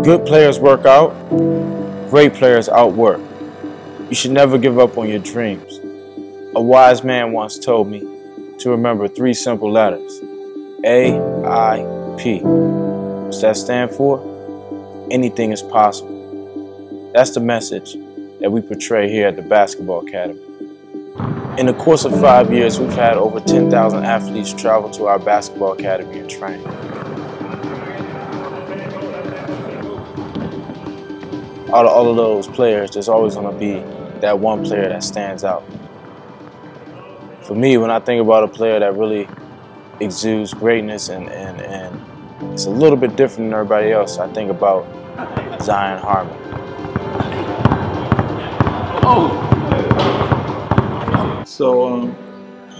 Good players work out, great players outwork. You should never give up on your dreams. A wise man once told me to remember three simple letters, AIP. What's that stand for? Anything is possible. That's the message that we portray here at the Basketball Academy. In the course of 5 years, we've had over 10,000 athletes travel to our Basketball Academy and train. Out of all of those players, there's always going to be that one player that stands out. For me, when I think about a player that really exudes greatness and it's a little bit different than everybody else, I think about Zion Harmon. So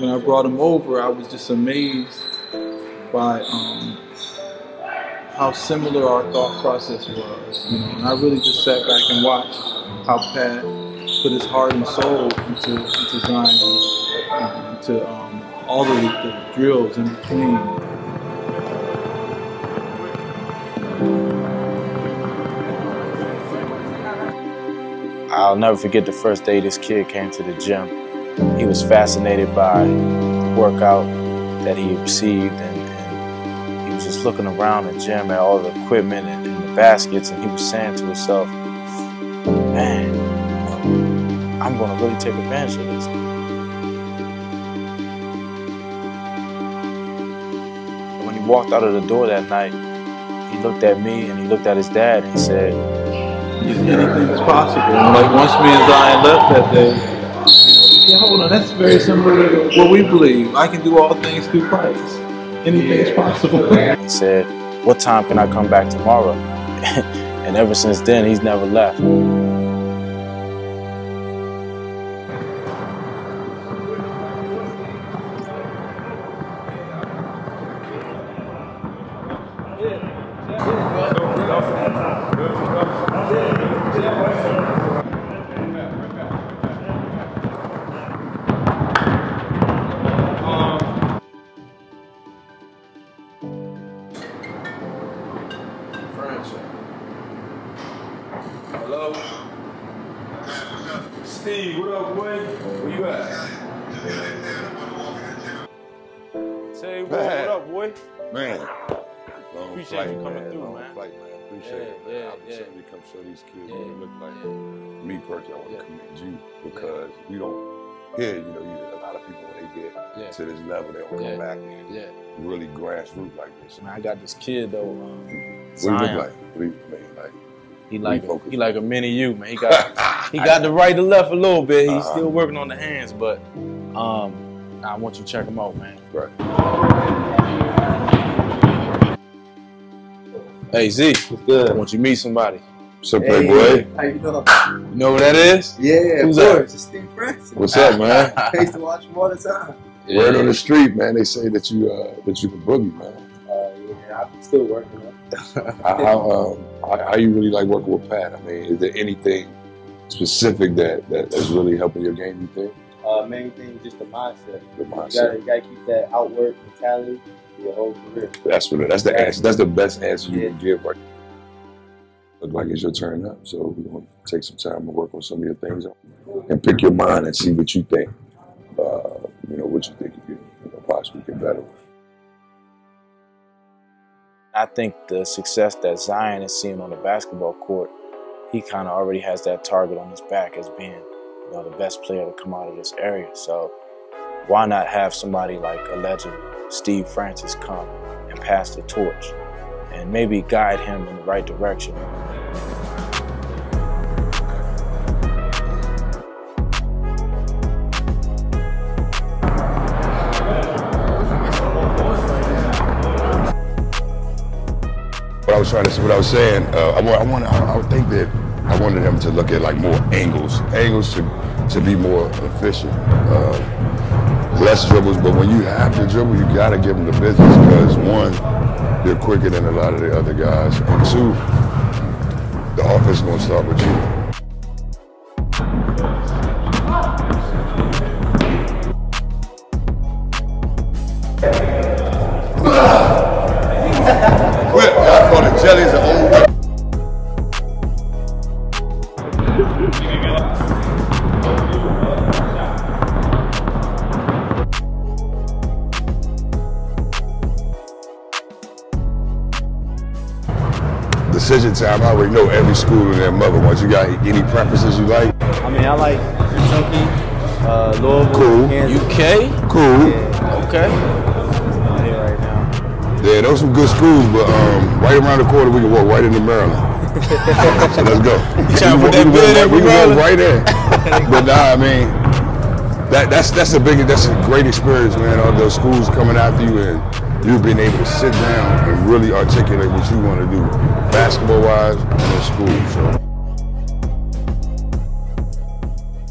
when I brought him over, I was just amazed by how similar our thought process was, you know, and I really just sat back and watched how Pat put his heart and soul into Zion, into all the drills in between. I'll never forget the first day this kid came to the gym. He was fascinated by the workout that he received, and he was just looking around the gym at all the equipment and the baskets, and he was saying to himself, man, I'm going to really take advantage of this. When he walked out of the door that night, he looked at me and he looked at his dad and he said, anything is possible. And like once me and Zion left that day, yeah, hold on, that's very similar to what we believe. I can do all things through Christ. Anything's possible. He said, what time can I come back tomorrow? And ever since then, he's never left. Hello? Steve, what up, boy? Where you at? Say, what up, boy? Man, long flight, man. Appreciate the opportunity to come show these kids what it look like. Me personally, I want to commend you because we don't hear, you know, usually a lot of people when they get to this level, they don't come back and really grassroots like this. Man, I got this kid though. What he look like? He like a mini you, man. He got the right to left a little bit. He's still working on the hands, but I want you to check him out, man. Right. Hey Z, what's good? I want you to meet somebody. What's up, Playboy? How you doing? You know who that is? Yeah, who's that? It's Steve Francis. What's up, man? I used to watch him all the time. Yeah. Word on the street, man. They say that you can boogie, man. Yeah, I'm still working on it. How you really like working with Pat? I mean, is there anything specific that's really helping your game, you think? Main thing is just the mindset. The mindset. You gotta keep that outwork mentality your whole career. That's what. That's the answer. That's the best answer you can give. Right? Look like it's your turn up, so we're gonna take some time to work on some of your things and pick your mind and see what you think. You know what you think you can possibly get better with. I think the success that Zion is seeing on the basketball court, he kind of already has that target on his back as being, you know, the best player to come out of this area. So why not have somebody like a legend, Steve Francis, come and pass the torch and maybe guide him in the right direction? I was trying to see what I was saying. I think that I wanted him to look at like more angles to be more efficient, less dribbles. But when you have to dribble, you got to give them the business because one, you're quicker than a lot of the other guys, and two, the offense is gonna start with you. Jelly's an old decision time, I already know every school and their mother wants. You got any preferences you like? I mean, I like Kentucky, Louisville, cool. Kansas. UK? Cool. Yeah. Okay. Yeah, those are some good schools, but right around the corner, we can walk right into Maryland. So let's go. We can walk right in. But nah, I mean, that's a great experience, man. All those schools coming after you and you being able to sit down and really articulate what you want to do, basketball-wise, and in school. So,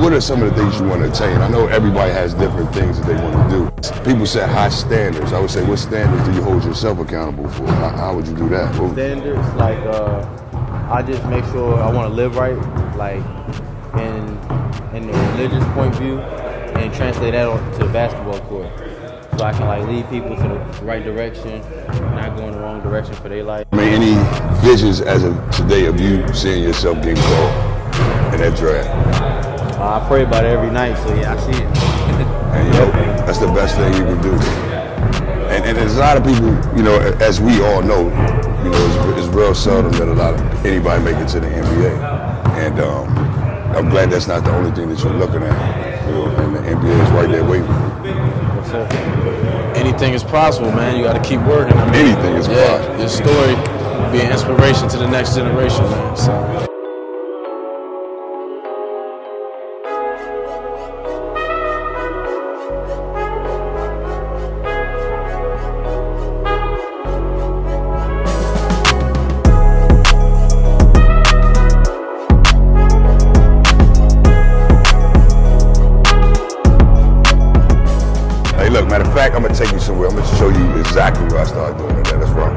what are some of the things you want to attain? I know everybody has different things that they want to do. People set high standards. I would say, what standards do you hold yourself accountable for? How would you do that? Standards, like, I just make sure I want to live right, like, in the religious point of view, and translate that to the basketball court. So I can, like, lead people to the right direction, not go in the wrong direction for their life. I mean, any visions as of today of you seeing yourself getting called in that draft? I pray about it every night, so yeah, I see it. And, you know, that's the best thing you can do. And there's a lot of people, you know, as we all know, you know, it's real seldom that anybody make it to the NBA. And I'm glad that's not the only thing that you're looking at. You know, and the NBA is right there waiting. Anything is possible, man. You got to keep working. I mean, anything is possible. This story will be an inspiration to the next generation, man. So. Matter of fact, I'm going to take you somewhere. I'm going to show you exactly where I started doing it. That's wrong.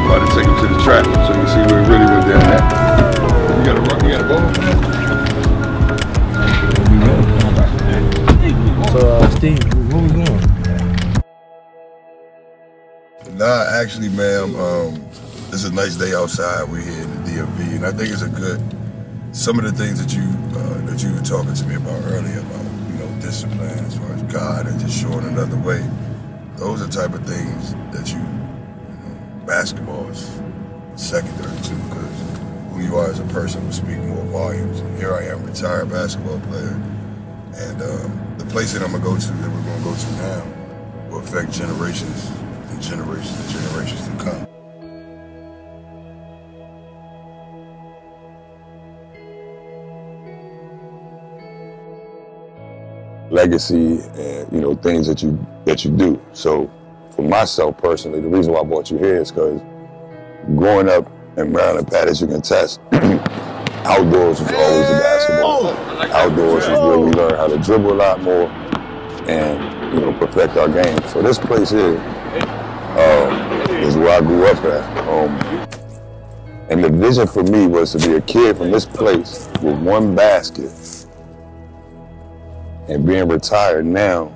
I'm about to take you to the track so you can see where it really went down at. You got to run, you got to go. So, Steve, where we going? Nah, actually, ma'am, it's a nice day outside. We're here in the DMV, and I think it's a good, some of the things that you were talking to me about earlier about, you know, discipline as far as God and just showing another way. Those are the type of things that you know, basketball is secondary to, because who you are as a person will speak more volumes. And here I am, retired basketball player, and the place that we're gonna go to now, will affect generations. Generations and generations to come. Legacy and, you know, things that you do. So for myself personally, the reason why I brought you here is because growing up in Maryland, Pat, as you can attest, outdoors was always the basketball. Outdoors is where we learned how to dribble a lot more and, you know, perfect our game. So this place here is where I grew up at. And the vision for me was to be a kid from this place with one basket. And being retired now,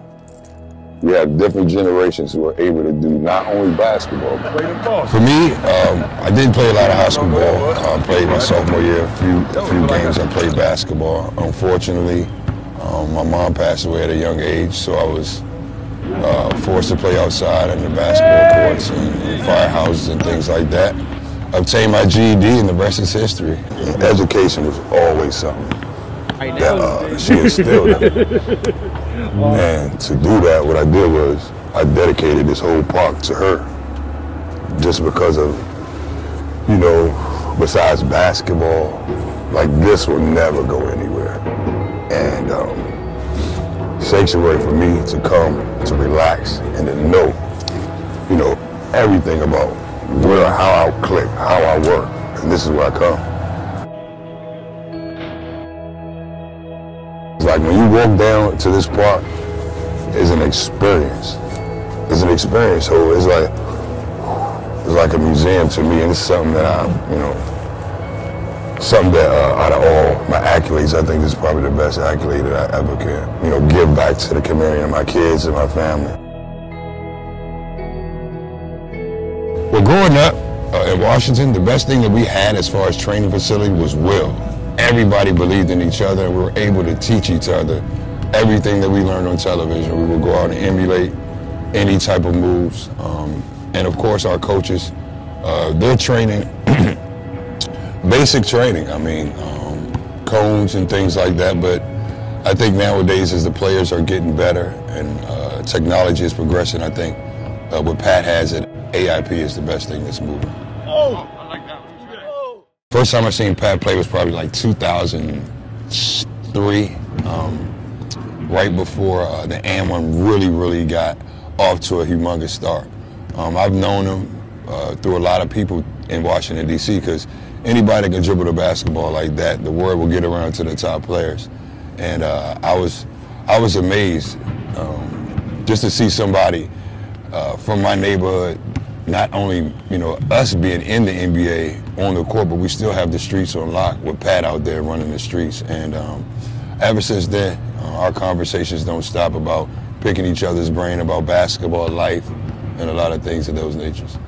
we have different generations who are able to do not only basketball. For me, I didn't play a lot of high school ball. I played my sophomore year, a few games. I played basketball. Unfortunately, my mom passed away at a young age, so I was forced to play outside in the basketball courts and firehouses and things like that. Obtained my GED and the rest is history. And education was always something that she instilled in me. And to do that, what I did was I dedicated this whole park to her just because of, you know, besides basketball, like this will never go anywhere. And sanctuary for me to come, to relax, and to know, you know, everything about where, how I click, how I work, and this is where I come. It's like when you walk down to this park, it's an experience. It's an experience, so it's like a museum to me, and it's something that I, you know, something that out of all my accolades, I think this is probably the best accolade that I ever can, you know, give back to the community and my kids and my family. Well, growing up at Washington, the best thing that we had as far as training facility was will. Everybody believed in each other, and we were able to teach each other everything that we learned on television. We would go out and emulate any type of moves. And of course, our coaches, their training, basic training, I mean, cones and things like that. But I think nowadays, as the players are getting better and technology is progressing, I think what Pat has at AIP is the best thing that's moving. Oh, I like that one. Oh. First time I seen Pat play was probably like 2003, right before the AM1 really got off to a humongous start. I've known him through a lot of people in Washington, D.C., because anybody can dribble the basketball like that, the word will get around to the top players. And I was amazed just to see somebody from my neighborhood, not only, you know, us being in the NBA on the court, but we still have the streets on lock with Pat out there running the streets. And ever since then, our conversations don't stop about picking each other's brain about basketball, life, and a lot of things of those natures.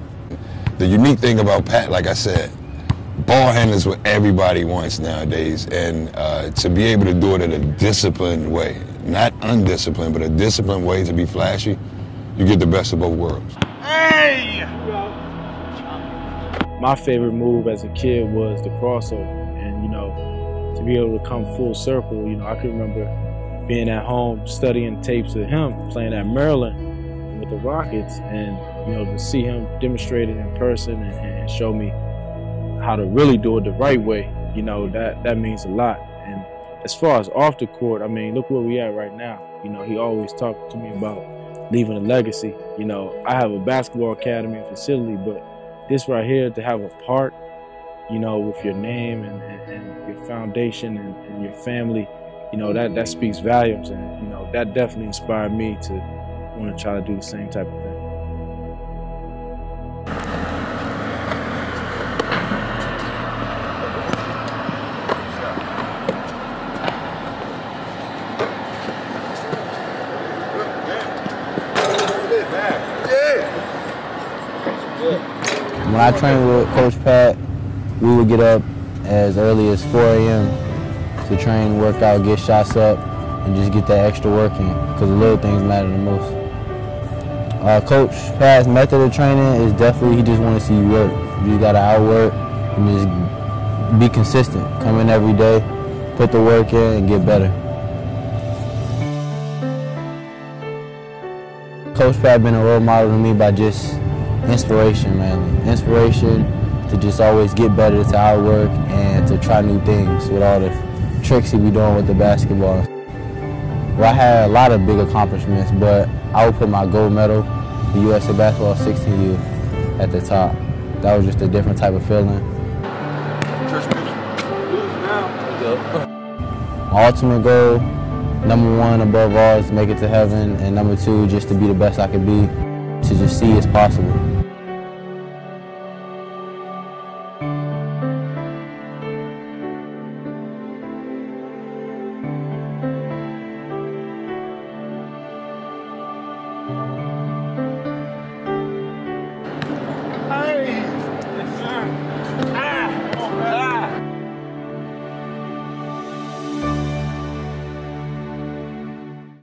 The unique thing about Pat, like I said, ball handlers what everybody wants nowadays, and to be able to do it in a disciplined way, not undisciplined, but a disciplined way to be flashy, you get the best of both worlds. Hey! My favorite move as a kid was the crossover, and, you know, to be able to come full circle, you know, I can remember being at home studying tapes of him playing at Maryland with the Rockets, and, you know, to see him demonstrate it in person and show me how to really do it the right way, you know, that means a lot. And as far as off the court, I mean, look where we at right now. You know, he always talked to me about leaving a legacy. You know, I have a basketball academy and facility, but this right here, to have a part, you know, with your name and your foundation and your family, you know, that speaks volumes. And, you know, that definitely inspired me to want to try to do the same type of thing. When I trained with Coach Pat, we would get up as early as 4 a.m. to train, work out, get shots up, and just get that extra work in, because the little things matter the most. Coach Pat's method of training is definitely he just wants to see you work. You got to outwork and just be consistent. Come in every day, put the work in, and get better. Coach Pat been a role model to me by just inspiration, mainly. Inspiration to just always get better, to outwork, and to try new things with all the tricks he be doing with the basketball. Well, I had a lot of big accomplishments, but I would put my gold medal, the USA Basketball 16 year, at the top. That was just a different type of feeling. My ultimate goal, number one above all, is to make it to heaven, and number two, just to be the best I could be, to just see it's possible.